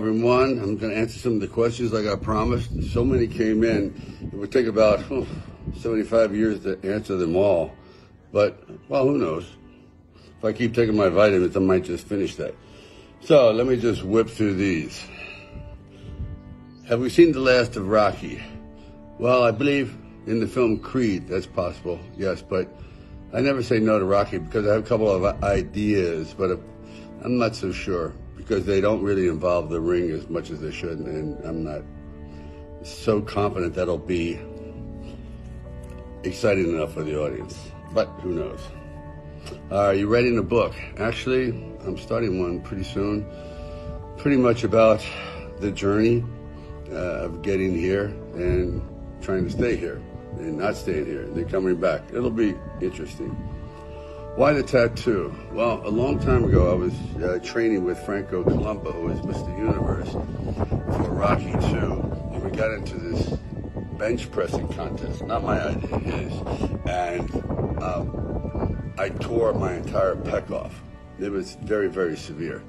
everyone. I'm going to answer some of the questions like I promised. So many came in. It would take about 75 years to answer them all. But, well, who knows? If I keep taking my vitamins, I might just finish that. So let me just whip through these. Have we seen the last of Rocky? Well, I believe in the film Creed, that's possible, yes, but I never say no to Rocky because I have a couple of ideas, but I'm not so sure because they don't really involve the ring as much as they should, and I'm not so confident that'll be exciting enough for the audience, but who knows. Are you writing a book? Actually, I'm starting one pretty soon, pretty much about the journey of getting here and trying to stay here and not staying here and then coming back. It'll be interesting. Why the tattoo? Well, a long time ago, I was training with Franco Columbu, who is Mr. Universe, for Rocky II, and we got into this bench pressing contest, not my idea, his, and I tore my entire pec off. It was very, very severe.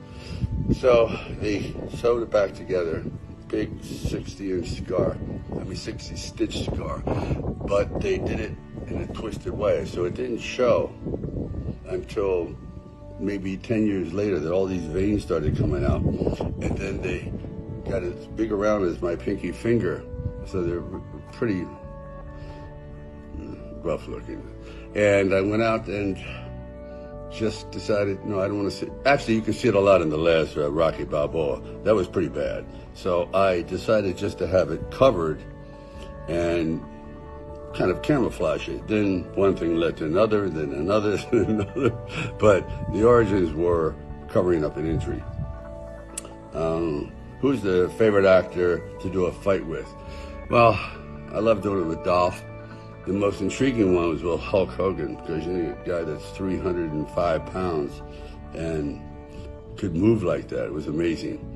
So they sewed it back together, big 60-inch scar, I mean 60-stitch scar, but they did it in a twisted way. So it didn't show until maybe 10 years later that all these veins started coming out. And then they got as big around as my pinky finger. So they're pretty rough looking. And I went out and just decided, no, I don't want to see. Actually, you can see it a lot in the last Rocky Balboa. That was pretty bad. So I decided just to have it covered and kind of camouflage it. Then one thing led to another, then another, then another. But the origins were covering up an injury. Who's the favorite actor to do a fight with? Well, I love doing it with Dolph. The most intriguing one was, well, Hulk Hogan, because you need a guy that's 305 pounds and could move like that. It was amazing.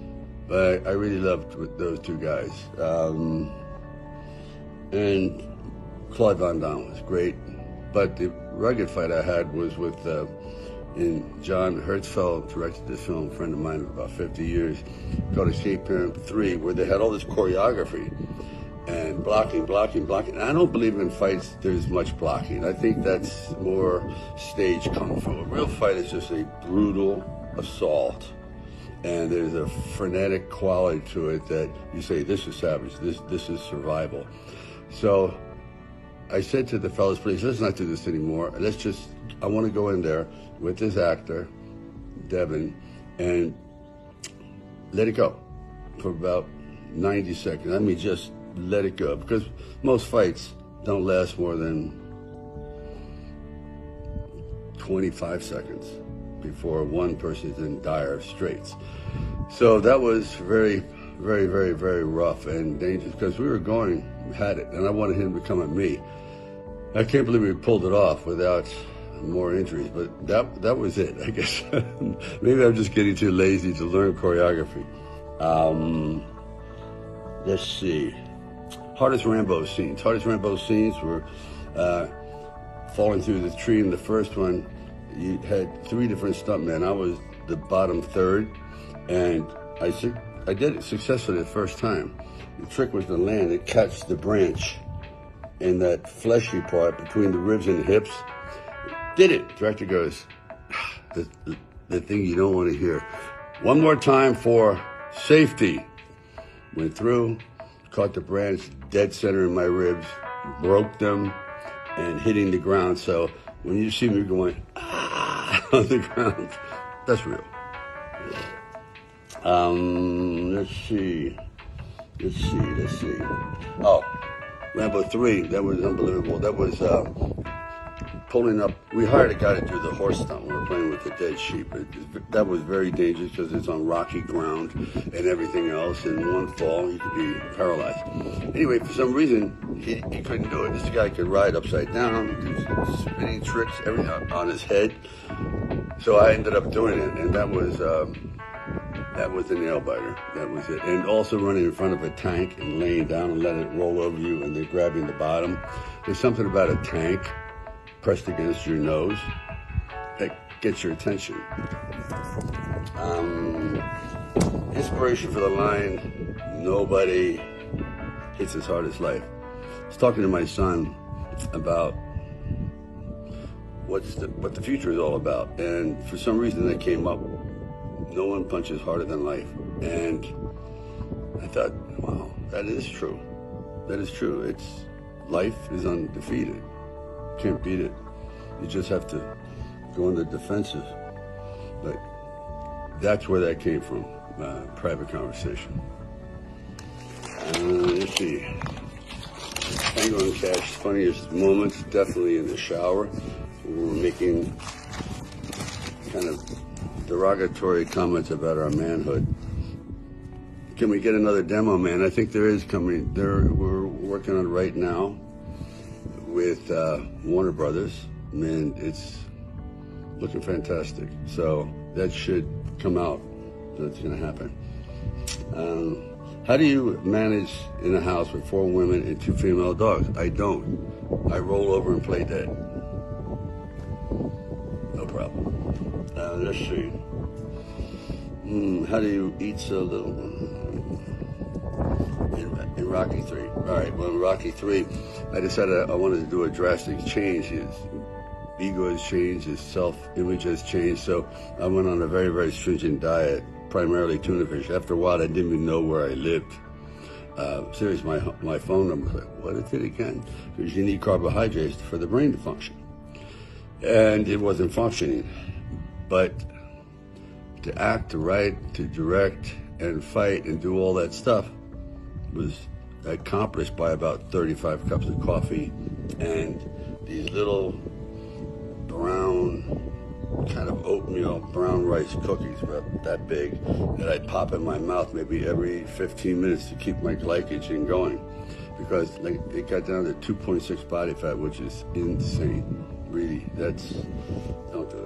But I really loved those two guys. And Claude Van Damme was great. But the rugged fight I had was with John Hertzfeld, directed this film, a friend of mine of about 50 years, called Escape Parent 3, where they had all this choreography. And blocking. I don't believe in fights there's much blocking. I think that's more stage kung fu. A real fight is just a brutal assault. And there's a frenetic quality to it that you say, this is savage, this is survival. So I said to the fellas, please, let's not do this anymore. Let's just, I want to go in there with this actor, Devin, and let it go for about 90 seconds. I mean, just let it go, because most fights don't last more than 25 seconds before one person's in dire straits. So that was very, very, very, very rough and dangerous, because we were going, had it, and I wanted him to come at me. I can't believe we pulled it off without more injuries, but that was it, I guess. Maybe I'm just getting too lazy to learn choreography. Let's see. Hardest Rambo scenes were falling through the tree. In the first one, you had three different stuntmen. I was the bottom third, and I did it successfully the first time. The trick was to land and catch the branch in that fleshy part between the ribs and the hips. Did it. Director goes, the thing you don't want to hear. One more time for safety. Went through. Caught the branch dead center in my ribs, broke them, and hitting the ground. So when you see me going, ah, on the ground, that's real. Let's see. Oh, Rambo 3, that was unbelievable. That was pulling up. We hired a guy to do the horse stunt when we were playing with the dead sheep. That was very dangerous because it's on rocky ground and everything else. In one fall, you could be paralyzed. Anyway, for some reason, he couldn't do it. This guy could ride upside down, do spinning tricks, everything on his head. So I ended up doing it, and that was a nail biter. That was it. And also running in front of a tank and laying down and letting it roll over you, and then grabbing the bottom. There's something about a tank pressed against your nose that gets your attention. inspiration for the line, nobody hits as hard as life. I was talking to my son about what the future is all about, and for some reason that came up. No one punches harder than life. And I thought, wow, that is true. That is true. It's, life is undefeated. Can't beat it. You just have to go on the defensive. But that's where that came from, private conversation. Let's see. Tango and Cash's funniest moments, definitely in the shower. We were making kind of derogatory comments about our manhood. Can we get another demo, man? I think there is coming. We're working on right now with Warner Brothers, and it's looking fantastic. So that should come out. That's going to happen. How do you manage in a house with 4 women and 2 female dogs? I don't. I roll over and play dead. No problem. Let's see. How do you eat so little? In Rocky III. All right, well, in Rocky III, I decided I wanted to do a drastic change. His ego has changed, his self-image has changed, so I went on a very, very stringent diet, primarily tuna fish. After a while, I didn't even know where I lived. Seriously, my phone number was like, what is it again? Because you need carbohydrates for the brain to function. And it wasn't functioning. But to act, to write, to direct, and fight, and do all that stuff was accomplished by about 35 cups of coffee and these little brown, kind of oatmeal, brown rice cookies about that big that I'd pop in my mouth maybe every 15 minutes to keep my glycogen going, because like, it got down to 2.6 body fat, which is insane. Really, that's, don't do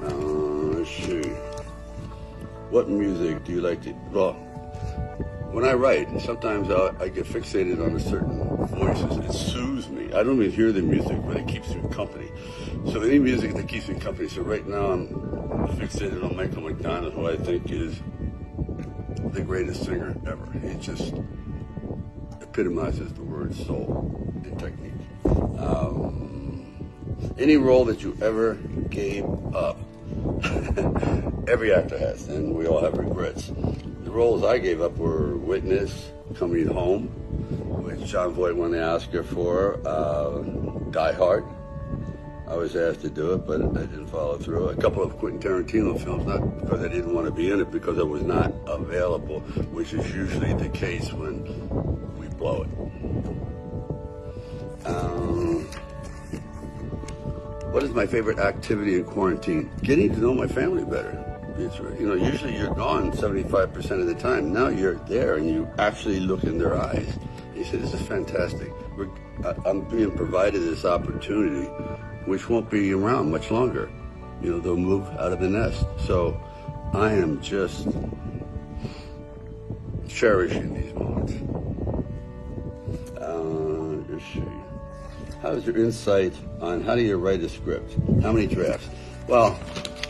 that. Let's see. What music do you like to... Well, when I write, sometimes I get fixated on a certain voices. It soothes me. I don't even hear the music, but it keeps me company. So any music that keeps me company. So right now I'm fixated on Michael McDonald, who I think is the greatest singer ever. He just epitomizes the word soul and technique. Any role that you ever gave up. Every actor has, and we all have regrets. The roles I gave up were Witness, Coming Home, which John Voigt won the Oscar for, Die Hard. I was asked to do it, but I didn't follow through. A couple of Quentin Tarantino films, not because I didn't want to be in it, because I was not available, which is usually the case when we blow it. What is my favorite activity in quarantine? Getting to know my family better. It's, you know, usually you're gone 75% of the time. Now you're there and you actually look in their eyes. You say, this is fantastic. I'm being provided this opportunity, which won't be around much longer. You know, they'll move out of the nest. So I am just cherishing these moments. Let's see. How is your insight on how do you write a script? How many drafts? Well,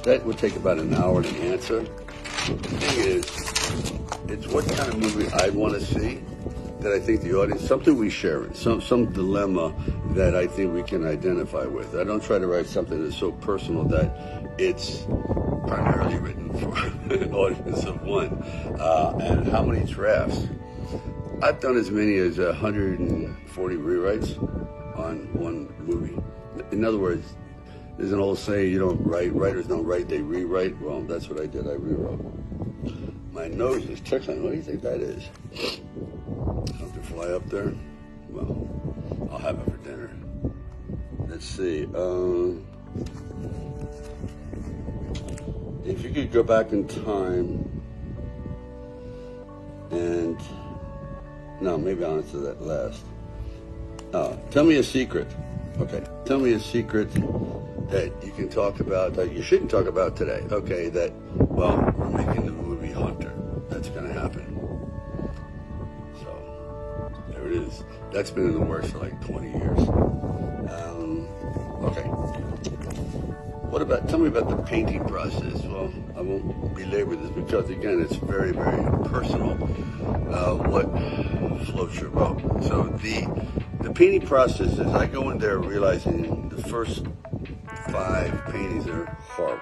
that would take about an hour to answer. The thing is, it's what kind of movie I want to see that I think the audience, something we share in, some dilemma that I think we can identify with. I don't try to write something that's so personal that it's primarily written for an audience of one. And how many drafts? I've done as many as 140 rewrites. On one movie. In other words, there's an old saying, you don't write, writers don't write, they rewrite. Well, that's what I did, I rewrote. My nose is tickling, what do you think that is? Something fly up there? Well, I'll have it for dinner. Let's see. If you could go back in time and, no, maybe I'll answer that last. Tell me a secret. Okay. Tell me a secret that you can talk about, that you shouldn't talk about today. Okay, that, well, we're making the movie Haunter. That's going to happen. So, there it is. That's been in the works for like 20 years. Okay. What about, tell me about the painting process. Well, I won't belabor this because, again, it's very, very personal. What floats your boat? So the painting process is I go in there realizing the first 5 paintings are horrible.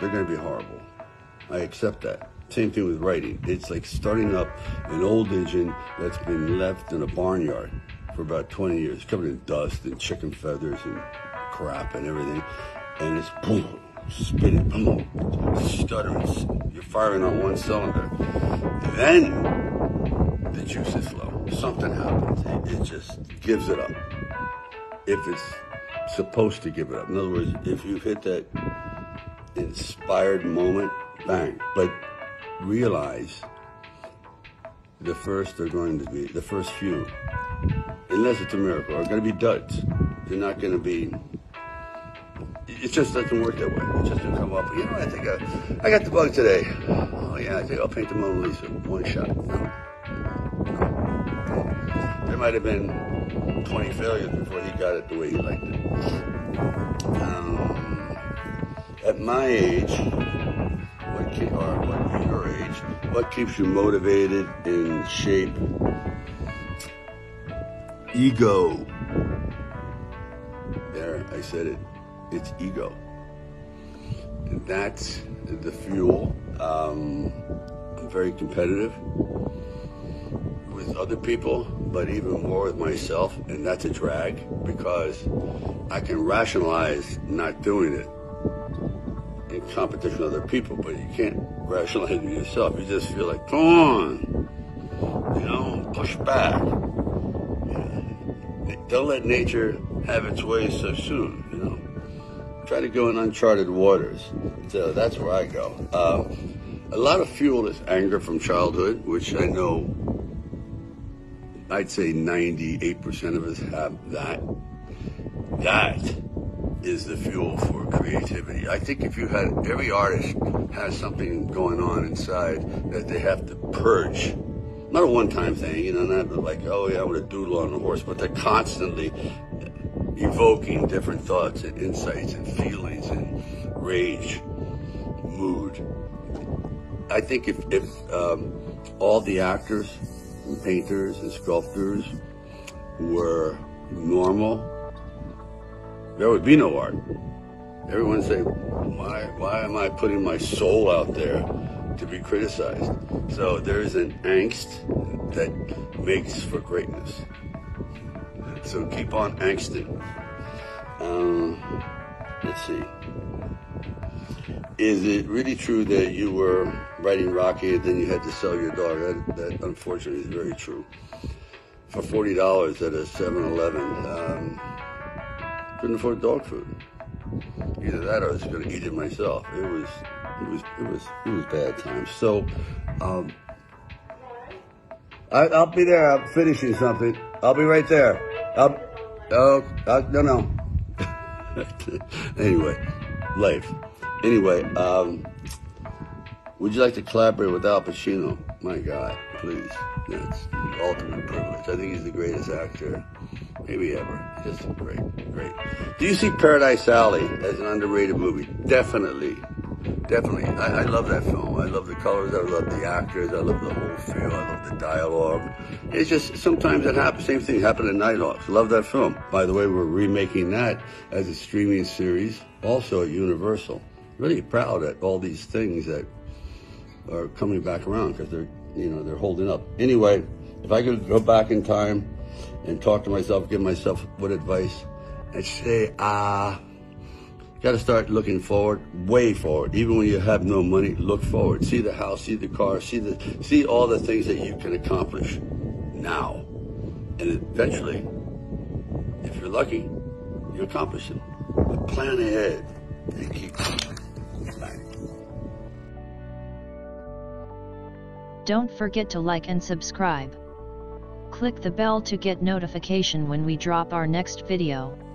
They're going to be horrible. I accept that. Same thing with writing. It's like starting up an old engine that's been left in a barnyard for about 20 years, covered in dust and chicken feathers and crap and everything. And it's boom, spinning, boom, stuttering. You're firing on one cylinder. Then the juices flow. Something happens. It just gives it up. If it's supposed to give it up. In other words, if you've hit that inspired moment, bang. But realize the first are going to be, the first few, unless it's a miracle, are going to be duds. They're not going to be, it just doesn't work that way. It just doesn't come up. You know, I think I got the bug today. Oh, yeah, I think I'll paint the Mona Lisa one shot. No. There might have been 20 failures before he got it the way he liked it. At my age, what keeps you motivated, in shape? Ego. There, I said it. It's ego. And that's the fuel. I'm very competitive with other people, but even more with myself, and that's a drag because I can rationalize not doing it in competition with other people, but you can't rationalize it yourself. You just feel like, come on, you know, push back. Yeah. Don't let nature have its way so soon, you know. Try to go in uncharted waters. So that's where I go. A lot of fuel is anger from childhood, which I know I'd say 98% of us have that. That is the fuel for creativity. I think if you had, every artist has something going on inside that they have to purge. Not a one-time thing, you know, not like, oh yeah, I want to doodle on a horse, but they're constantly evoking different thoughts and insights and feelings and rage, mood. I think if all the actors and painters and sculptors were normal, there would be no art. Everyone say, why am I putting my soul out there to be criticized? So there is an angst that makes for greatness. So keep on angsting. Let's see. Is it really true that you were writing Rocky and then you had to sell your dog? That unfortunately is very true. For $40 at a 7-Eleven, couldn't afford dog food. Either that or I was going to eat it myself. It was bad times. So, I'll be there. I'm finishing something. I'll be right there. No. Anyway, life. Anyway, would you like to collaborate with Al Pacino? My God, please. That's the ultimate privilege. I think he's the greatest actor maybe ever. Just great. Do you see Paradise Alley as an underrated movie? Definitely. I love that film. I love the colors. I love the actors. I love the whole feel. I love the dialogue. It's just sometimes it happens. Same thing happened in Nighthawks. Love that film. By the way, we're remaking that as a streaming series, also at Universal. Really proud at all these things that are coming back around because they're, you know, they're holding up. Anyway, if I could go back in time and talk to myself, give myself what advice, and say, got to start looking forward, way forward. Even when you have no money, look forward. See the house, see the car, see all the things that you can accomplish now. And eventually, if you're lucky, you accomplish them. But plan ahead and keep going. Don't forget to like and subscribe. Click the bell to get notification when we drop our next video.